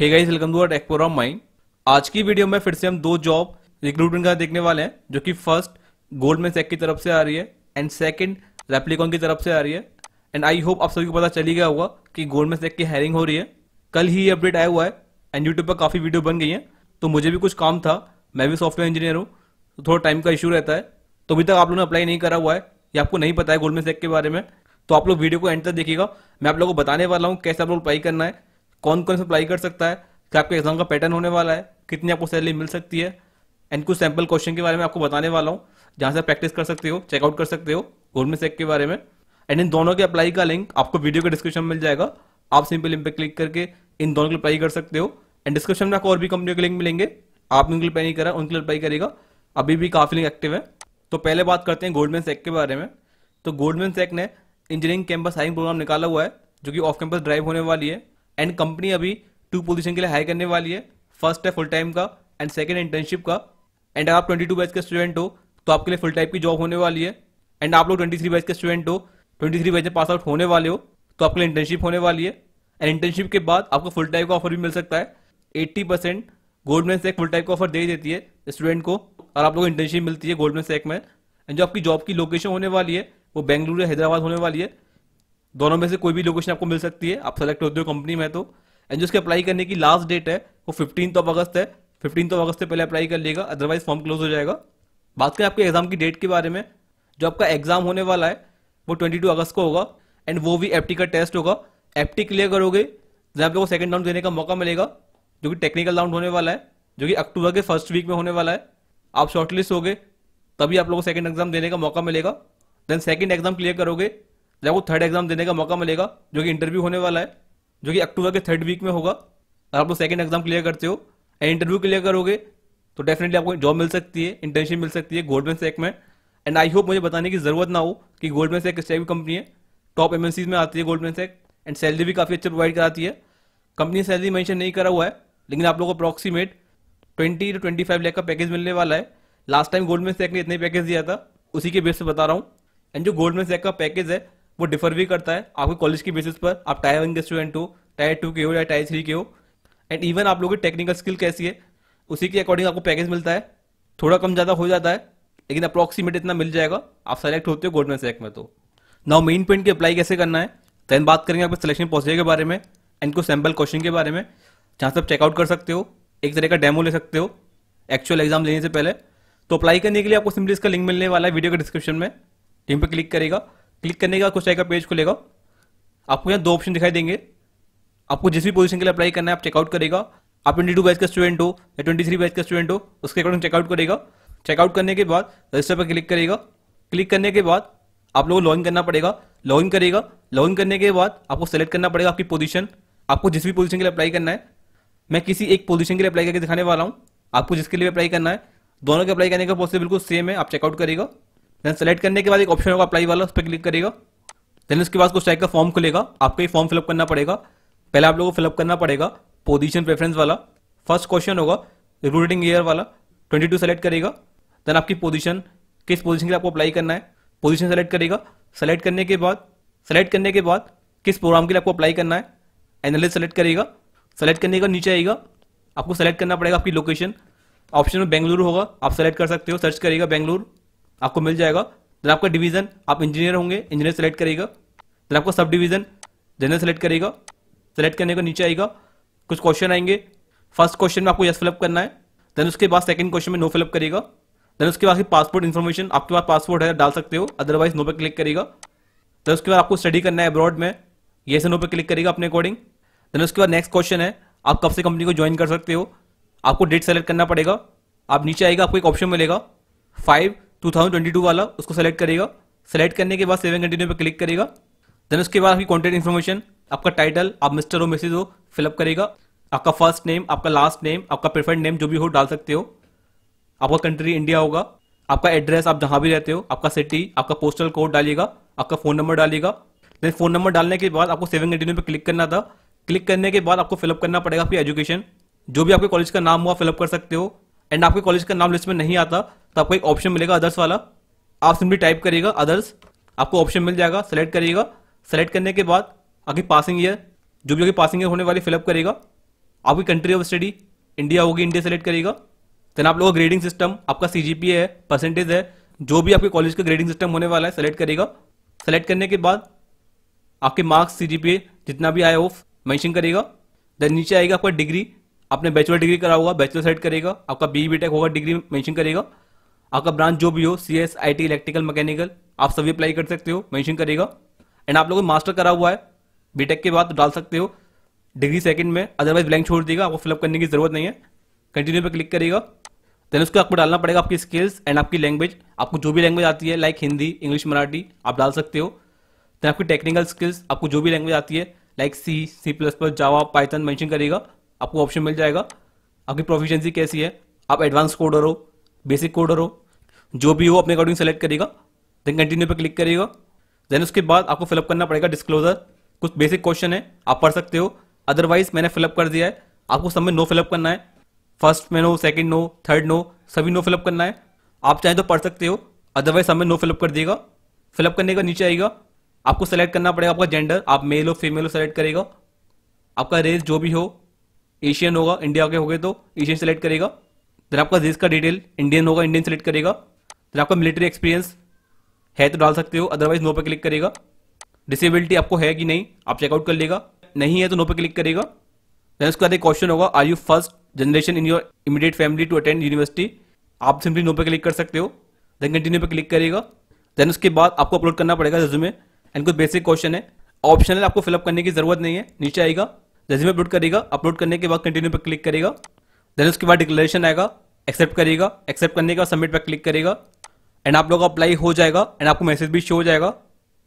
Hey guys welcome to tech program mind. आज की video में फिर से हम दो जॉब रिक्रूटमेंट का देखने वाले हैं, जो कि फर्स्ट गोल्डमैन सैक्स की तरफ से आ रही है एंड सेकंड रेप्लिकॉन की तरफ से आ रही है। एंड आई होप आप सभी को पता चली गया होगा कि गोल्डमैन सैक्स की हायरिंग हो रही है। कल ही ये अपडेट आया हुआ है एंड यूट्यूब पर काफ़ी वीडियो बन गई है। तो मुझे भी कुछ काम था, मैं भी सॉफ्टवेयर इंजीनियर हूँ, तो थोड़ा टाइम का इशू रहता है। तो अभी तक आप लोगों ने अप्लाई नहीं करा हुआ है या आपको नहीं पता है गोल्डमैन सैक्स के बारे में, तो आप लोग वीडियो को एंड तक देखिएगा। मैं आप लोगों को बताने वाला हूँ कैसे आप लोग अप्लाई करना है, कौन कौन से अप्लाई कर सकता है, क्या आपके एग्जाम का पैटर्न होने वाला है, कितनी आपको सैलरी मिल सकती है, एंड कुछ सैम्पल क्वेश्चन के बारे में आपको बताने वाला हूँ, जहाँ से प्रैक्टिस कर सकते हो, चेकआउट कर सकते हो गोल्डमैन सैक्स के बारे में। एंड इन दोनों के अप्लाई का लिंक आपको वीडियो के डिस्क्रिप्शन में मिल जाएगा। आप सिंपल इन पर क्लिक करके इन दोनों के अप्लाई कर सकते हो। एंड डिस्क्रिप्शन में आपको और भी कंपनियों के लिंक मिलेंगे, आपने उनके लिए अप्लाई नहीं करा, उनके लिए अप्लाई करेगा। अभी भी काफ़ी लिंक एक्टिव है। तो पहले बात करते हैं गोल्डमैन सैक्स के बारे में। तो गोल्डमैन सैक्स ने इंजीनियरिंग कैंपस हायरिंग प्रोग्राम निकाला हुआ है, जो कि ऑफ कैंपस ड्राइव होने वाली है। एंड कंपनी अभी 2 पोजीशन के लिए हायर करने वाली है, फर्स्ट है फुल टाइम का एंड सेकंड इंटर्नशिप का। एंड अगर आप 22 बैच के स्टूडेंट हो तो आपके लिए फुल टाइम की जॉब होने वाली है। एंड आप लोग 23 बैच के स्टूडेंट हो, 23 बैच में पास आउट होने वाले हो, तो आपके लिए इंटर्नशिप होने वाली है। एंड इंटर्नशिप के बाद आपको फुल टाइम का ऑफर भी मिल सकता है। 80% गोल्डमैन सैक्स फुल टाइम का ऑफर दे देती है स्टूडेंट को, और आप लोग इंटर्नशिप मिलती है गोल्डमैन सैक्स में। एंड जो आपकी जॉब की लोकेशन होने वाली है वो बेंगलुरु या हैदराबाद होने वाली है। दोनों में से कोई भी लोकेशन आपको मिल सकती है, आप सेलेक्ट होते हो कंपनी में तो। एंड जिसके अप्लाई करने की लास्ट डेट है वो 15 अगस्त है। 15 अगस्त से पहले अप्लाई कर लेगा, अदरवाइज फॉर्म क्लोज हो जाएगा। बात करें आपके एग्जाम की डेट के बारे में, जो आपका एग्जाम होने वाला है वो 22 अगस्त को होगा। एंड वो भी एप्टी का टेस्ट होगा। एप्टी क्लियर करोगे जहाँ आप लोगों को सेकेंड राउंड देने का मौका मिलेगा, जो कि टेक्निकल राउंड होने वाला है, जो कि अक्टूबर के फर्स्ट वीक में होने वाला है। आप शॉर्टलिस्ट होगे तभी आप लोगों को सेकेंड एग्जाम देने का मौका मिलेगा। देन सेकेंड एग्जाम क्लियर करोगे जब वो थर्ड एग्जाम देने का मौका मिलेगा, जो कि इंटरव्यू होने वाला है, जो कि अक्टूबर के थर्ड वीक में होगा। अगर आप लोग सेकेंड एग्जाम क्लियर करते हो एंड इंटरव्यू क्लियर करोगे तो डेफिनेटली आपको जॉब मिल सकती है, इंटर्नशिप मिल सकती है गोल्डमैन सैक्स में। एंड आई होप मुझे बताने की जरूरत ना हो कि गोल्डमैन सैक्स किस टाइप की कंपनी है। टॉप MNCs में आती है गोल्डमैन सैक्स, एंड सैलरी भी काफ़ी अच्छी प्रोवाइड कराती है। कंपनी सैलरी मैंशन नहीं करा हुआ है, लेकिन आप लोगों को अप्रॉक्सीमेट 20 से 25 लाख का पैकेज मिलने वाला है। लास्ट टाइम गोल्डमैन सैक्स ने इतना ही पैकेज दिया था, उसी के बेस पर बता रहा हूँ। एंड जो गोल्डमैन सैक्स का पैकेज है वो डिफर भी करता है आपके कॉलेज की बेसिस पर, आप टायर 1 के स्टूडेंट हो, टायर 2 के हो या टायर 3 के हो। एंड इवन आप लोगों की टेक्निकल स्किल कैसी है उसी के अकॉर्डिंग आपको पैकेज मिलता है। थोड़ा कम ज़्यादा हो जाता है, लेकिन अप्रॉक्सीमेट इतना मिल जाएगा। आप सेलेक्ट होते हो गोल्डमैन सैक्स में। तो नाउ मेन पॉइंट की अप्लाई कैसे करना है, दैन बात करेंगे आपके सिलेक्शन प्रोसीजर के बारे में एंड कुछ सैम्पल क्वेश्चन के बारे में, जहाँ से आप चेकआउट कर सकते हो, एक तरह का डेमो ले सकते हो एक्चुअल एग्जाम लेने से पहले। तो अप्लाई करने के लिए आपको सिंपली इसका लिंक मिलने वाला है वीडियो के डिस्क्रिप्शन में। लिंक पर क्लिक करेगा, क्लिक करने के बाद कुछ टाइप का पेज खुलेगा। आपको यहाँ 2 ऑप्शन दिखाई देंगे, आपको जिस भी पोजीशन के लिए अप्लाई करना है आप चेकआउट करेगा। आप 22 बैच का स्टूडेंट हो या 23 बैच का स्टूडेंट हो, उसके अकॉर्डिंग चेकआउट करेगा। चेकआउट करने के बाद रजिस्टर पर क्लिक करेगा। क्लिक करने के बाद आप लोगों को लॉगिन करना पड़ेगा, लॉगिन करेगा। लॉगिन करने के बाद आपको सेलेक्ट करना पड़ेगा आपकी पोजीशन। आपको जिस भी पोजीशन के लिए अप्लाई करना है, मैं किसी एक पोजीशन के लिए अप्लाई करके दिखाने वाला हूँ, आपको जिसके लिए अप्लाई करना है। दोनों के अप्लाई करने का प्रोसेस बिल्कुल सेम है। आप चेकआउट करेगा, देन सेलेक्ट करने के बाद एक ऑप्शन होगा अप्लाई वाला, उस पर क्लिक करेगा। देन उसके बाद कुछ टाइप का फॉर्म खुलेगा, आपको ये फॉर्म फिलअप करना पड़ेगा। पहले आप लोगों को फिलअप करना पड़ेगा पोजीशन प्रेफरेंस वाला, फर्स्ट क्वेश्चन होगा रिक्रूटिंग ईयर वाला, 22 सेलेक्ट करेगा। देन आपकी पोजीशन, किस पोजीशन के लिए आपको अप्लाई करना है, पोजीशन सेलेक्ट करेगा। सेलेक्ट करने के बाद किस प्रोग्राम के लिए आपको अप्लाई करना है, एनालिस्ट सेलेक्ट करेगा। सेलेक्ट करने का नीचे आएगा, आपको सेलेक्ट करना पड़ेगा आपकी लोकेशन। ऑप्शन में बेंगलुरु होगा, आप सेलेक्ट कर सकते हो, सर्च करेगा बेंगलुरु, आपको मिल जाएगा। देन आपका डिवीज़न, आप इंजीनियर होंगे, इंजीनियर सेलेक्ट करेगा। देन आपका सब डिवीज़न जनरल सेलेक्ट करेगा। सेलेक्ट करने का नीचे आएगा, कुछ क्वेश्चन आएंगे। फर्स्ट क्वेश्चन में आपको यस फिलअप करना है। देन उसके बाद सेकंड क्वेश्चन में नो फिलअप करेगा। देन उसके बाद पासपोर्ट इन्फॉर्मेशन, आपके पास पासपोर्ट है डाल सकते हो, अदरवाइज नो पर क्लिक करेगा। देन उसके बाद आपको स्टडी करना है अब्रॉड में, ये से नो पर क्लिक करेगा अपने अकॉर्डिंग। देन उसके बाद नेक्स्ट क्वेश्चन है आप कब से कंपनी को ज्वाइन कर सकते हो, आपको डेट सेलेक्ट करना पड़ेगा। आप नीचे आएगा, आपको एक ऑप्शन मिलेगा 5/2022 वाला, उसको सेलेक्ट करेगा। सेलेक्ट करने के बाद सेव एंड कंटिन्यू पर क्लिक करेगा। देन उसके बाद आपकी कॉन्टैक्ट इन्फॉर्मेशन, आपका टाइटल, आप मिस्टर हो मिसेज हो फिलअप करेगा। आपका फर्स्ट नेम, आपका लास्ट नेम, आपका प्रेफर्ड नेम जो भी हो डाल सकते हो। आपका कंट्री इंडिया होगा। आपका एड्रेस, आप जहाँ भी रहते हो, आपका सिटी, आपका पोस्टल कोड डालिएगा, आपका फ़ोन नंबर डालिएगा। देन फ़ोन नंबर डालने के बाद आपको सेव एंड कंटिन्यू पर क्लिक करना था। क्लिक करने के बाद आपको फिलअप करना पड़ेगा आपकी एजुकेशन, जो भी आपके कॉलेज का नाम हुआ फिलअप कर सकते हो। एंड आपके कॉलेज का नाम लिस्ट में नहीं आता तो आपको एक ऑप्शन मिलेगा अदर्स वाला, आप सिंपली टाइप करेगा अदर्स, आपको ऑप्शन मिल जाएगा, सेलेक्ट करिएगा। सेलेक्ट करने के बाद आपकी पासिंग ईयर, जो भी आपकी पासिंग ईयर होने वाली फिलअप करेगा। आपकी कंट्री ऑफ स्टडी इंडिया होगी, इंडिया सेलेक्ट करेगा। देन आप लोगों का ग्रेडिंग सिस्टम, आपका सीजीपीए है, परसेंटेज है, जो भी आपके कॉलेज का ग्रेडिंग सिस्टम होने वाला है सेलेक्ट करेगा। सेलेक्ट करने के बाद आपके मार्क्स, सीजीपीए जितना भी आया वो मेंशन करेगा। देन नीचे आएगा आपका डिग्री, आपने बैचलर डिग्री करा होगा, बैचलर सेलेक्ट करेगा। आपका बीई बीटेक होगा, डिग्री मेंशन करेगा। आपका ब्रांच जो भी हो, सीएस, आईटी, इलेक्ट्रिकल, मैकेनिकल, आप सभी अप्लाई कर सकते हो, मेंशन करेगा। एंड आप लोगों को मास्टर करा हुआ है बीटेक के बाद तो डाल सकते हो डिग्री सेकंड में, अदरवाइज ब्लैंक छोड़ देगा, आपको फिलअप करने की जरूरत नहीं है। कंटिन्यू पे क्लिक करेगा। देन उसको आपको डालना पड़ेगा आपकी स्किल्स एंड आपकी लैंग्वेज, आपको जो भी लैंग्वेज आती है लाइक हिंदी, इंग्लिश, मराठी आप डाल सकते हो। देन आपकी टेक्निकल स्किल्स, आपको जो भी लैंग्वेज आती है like C, C++, Java, Python mention करेगा, आपको ऑप्शन मिल जाएगा। आपकी प्रोफिशिएंसी कैसी है, आप एडवांस कोडर हो, बेसिक कोडर हो, जो भी हो अपने अकॉर्डिंग सेलेक्ट करेगा। देन कंटिन्यू पे क्लिक करेगा। देन उसके बाद आपको फिलअप करना पड़ेगा डिस्क्लोजर, कुछ बेसिक क्वेश्चन है आप पढ़ सकते हो, अदरवाइज मैंने फिलअप कर दिया है। आपको सब में नो फिलअप करना है, फर्स्ट में no, second no, third no, सभी नो फिलअप करना है। आप चाहें तो पढ़ सकते हो, अदरवाइज सब में नो फिलअप कर देगा। फिलअप करने का नीचे आएगा, आपको सेलेक्ट करना पड़ेगा आपका जेंडर, आप मेल हो फीमेल हो सेलेक्ट करेगा। आपका रेस जो भी हो, एशियन होगा, इंडिया के होगे तो एशियन सेलेक्ट करेगा। देन आपका देश का डिटेल, इंडियन होगा इंडियन सेलेक्ट करेगा। देन आपका मिलिट्री एक्सपीरियंस है तो डाल सकते हो, अदरवाइज नो पे क्लिक करेगा। डिसेबिलिटी आपको है कि नहीं आप चेकआउट कर लेगा, नहीं है तो नो पे क्लिक करेगा। देन उसके बाद एक क्वेश्चन होगा, are you first generation in your immediate family to attend university, आप सिंपली नो पे क्लिक कर सकते हो। देन कंटिन्यू पे क्लिक करेगा। देन उसके बाद आपको अपलोड करना पड़ेगा रेज्यूमे एंड कुछ बेसिक क्वेश्चन है, ऑप्शनल, आपको फिलअप करने की जरूरत नहीं है। नीचे आएगा, रेज्यूमे अपलोड करेगा, अपलोड करने के बाद कंटिन्यू पे क्लिक करेगा। देन उसके बाद डिक्लेरेशन आएगा, एक्सेप्ट करेगा, एक्सेप्ट करने का सबमिट पे क्लिक करेगा एंड आप लोग का अप्लाई हो जाएगा। एंड आपको मैसेज भी शो हो जाएगा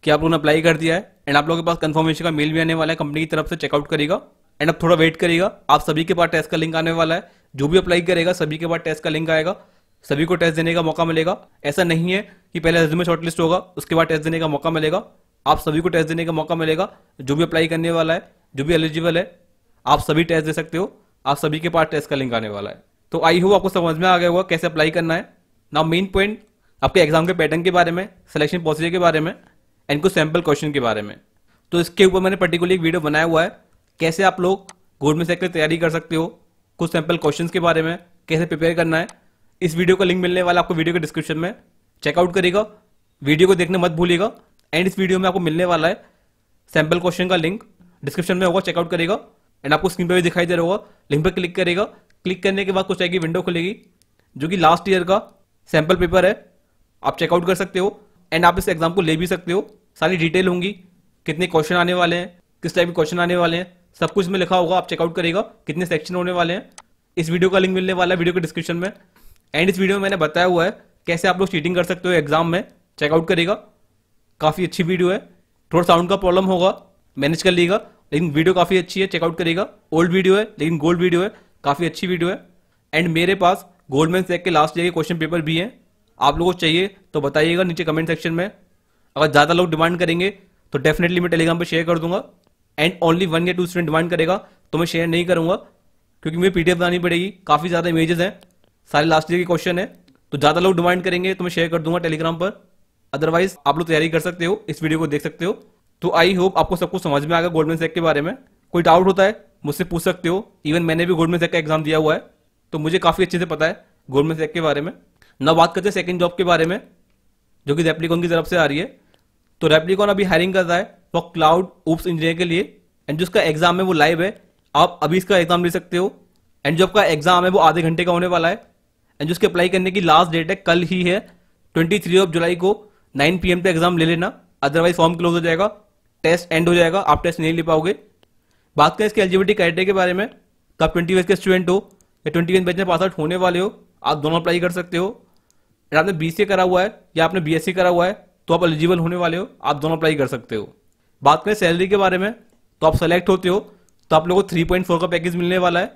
कि आप लोगों ने अप्लाई कर दिया है एंड आप लोगों के पास कंफर्मेशन का मेल भी आने वाला है कंपनी की तरफ से, चेकआउट करेगा। एंड आप थोड़ा वेट करेगा, आप सभी के पास टेस्ट का लिंक आने वाला है, जो भी अप्लाई करेगा सभी के पास टेस्ट का लिंक आएगा, सभी को टेस्ट देने का मौका मिलेगा। ऐसा नहीं है कि पहले रेज्यूमे शॉर्टलिस्ट होगा उसके बाद टेस्ट देने का मौका मिलेगा, आप सभी को टेस्ट देने का मौका मिलेगा। जो भी अप्लाई करने वाला है, जो भी एलिजिबल है, आप सभी टेस्ट दे सकते हो, आप सभी के पास टेस्ट का लिंक आने वाला है। तो आई होप आपको समझ में आ गया होगा कैसे अप्लाई करना है। नाउ मेन पॉइंट आपके एग्जाम के पैटर्न के बारे में, सिलेक्शन प्रोसीजर के बारे में एंड कुछ सैम्पल क्वेश्चन के बारे में। तो इसके ऊपर मैंने पर्टिकुलर एक वीडियो बनाया हुआ है, कैसे आप लोग गोल्डमैन सैक्स की तैयारी कर सकते हो, कुछ सैम्पल क्वेश्चंस के बारे में कैसे प्रिपेयर करना है। इस वीडियो का लिंक मिलने वाला आपको वीडियो के डिस्क्रिप्शन में, चेकआउट करेगा, वीडियो को देखने मत भूलिएगा। एंड इस वीडियो में आपको मिलने वाला है सैम्पल क्वेश्चन का लिंक, डिस्क्रिप्शन में होगा, चेकआउट करेगा। एंड आपको स्क्रीन पर भी दिखाई दे रहा होगा, लिंक पर क्लिक करेगा। क्लिक करने के बाद कुछ आएगी विंडो खुलेगी, जो कि लास्ट ईयर का सैम्पल पेपर है, आप चेकआउट कर सकते हो। एंड आप इस एग्जाम को ले भी सकते हो, सारी डिटेल होंगी, कितने क्वेश्चन आने वाले हैं, किस टाइप के क्वेश्चन आने वाले हैं, सब कुछ में लिखा होगा, आप चेकआउट करेगा, कितने सेक्शन होने वाले हैं। इस वीडियो का लिंक मिलने वाला है वीडियो के डिस्क्रिप्शन में। एंड इस वीडियो में मैंने बताया हुआ है कैसे आप लोग चीटिंग कर सकते हो एग्जाम में, चेकआउट करेगा, काफ़ी अच्छी वीडियो है। थोड़ा साउंड का प्रॉब्लम होगा, मैनेज कर लीजिएगा, लेकिन वीडियो काफ़ी अच्छी है, चेकआउट करेगा। ओल्ड वीडियो है लेकिन गोल्ड वीडियो है, काफ़ी अच्छी वीडियो है। एंड मेरे पास गोल्डमैन सैक्स के लास्ट ईयर के क्वेश्चन पेपर भी हैं, आप लोगों को चाहिए तो बताइएगा नीचे कमेंट सेक्शन में। अगर ज़्यादा लोग डिमांड करेंगे तो डेफिनेटली मैं टेलीग्राम पर शेयर कर दूंगा। एंड ओनली 1 या 2 स्टूडेंट डिमांड करेगा तो मैं शेयर नहीं करूंगा, क्योंकि मुझे पीडीएफ बनानी पड़ेगी, काफ़ी ज़्यादा इमेजेस हैं, सारे लास्ट ईयर के क्वेश्चन है। तो ज़्यादा लोग डिमांड करेंगे तो मैं शेयर कर दूंगा टेलीग्राम पर, अदरवाइज आप लोग तैयारी कर सकते हो, इस वीडियो को देख सकते हो। तो आई होप आपको सब कुछ समझ में आ गया गोल्डमैन सैक्स के बारे में। कोई डाउट होता है मुझसे पूछ सकते हो, इवन मैंने भी गोल्डमैन सैक्स का एग्जाम दिया हुआ है तो मुझे काफ़ी अच्छे से पता है गोल्डमैन सैक्स के बारे में। ना बात करते हैं सेकंड जॉब के बारे में, जो कि रेप्लिकॉन की तरफ से आ रही है। तो रेप्लिकॉन अभी हायरिंग कर रहा है फॉर क्लाउड ओप्स इंजीनियर के लिए, एंड जो इसका एग्जाम है वो लाइव है, आप अभी इसका एग्जाम ले सकते हो। एंड जो आपका एग्जाम है वो आधे घंटे का होने वाला है, एंड जो इसके अप्लाई करने की लास्ट डेट है कल ही है, 23 जुलाई को 9 PM पे एग्जाम ले लेना, अदरवाइज फॉर्म क्लोज हो जाएगा, टेस्ट एंड हो जाएगा, आप टेस्ट नहीं ले पाओगे। बात करें इसके एलिजिबिलिटी क्राइटेरिया के बारे में, तो आप 20 बैच के स्टूडेंट हो या 20 बैच में पास आउट होने वाले हो, आप दोनों अप्लाई कर सकते हो। अगर आपने BCA करा हुआ है या आपने BSc करा हुआ है तो आप एलिजिबल होने वाले हो, आप दोनों अप्लाई कर सकते हो। बात करें सैलरी के बारे में, तो आप सेलेक्ट होते हो तो आप लोगों को 3.4 का पैकेज मिलने वाला है,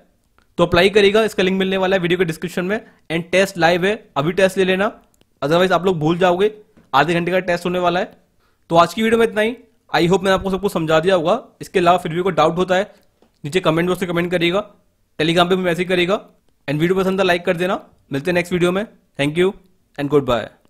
तो अप्लाई करेगा, इसका लिंक मिलने वाला है वीडियो के डिस्क्रिप्शन में। एंड टेस्ट लाइव है, अभी टेस्ट ले लेना, अदरवाइज आप लोग भूल जाओगे, आधे घंटे का टेस्ट होने वाला है। तो आज की वीडियो में इतना ही, आई होप मैंने आपको सबको समझा दिया होगा। इसके अलावा फिर भी कोई डाउट होता है नीचे कमेंट बॉक्स में कमेंट करेगा, टेलीग्राम पर भी मैसेज करेगा। एंड वीडियो पसंद है लाइक कर देना, मिलते हैं नेक्स्ट वीडियो में, thank you and good bye.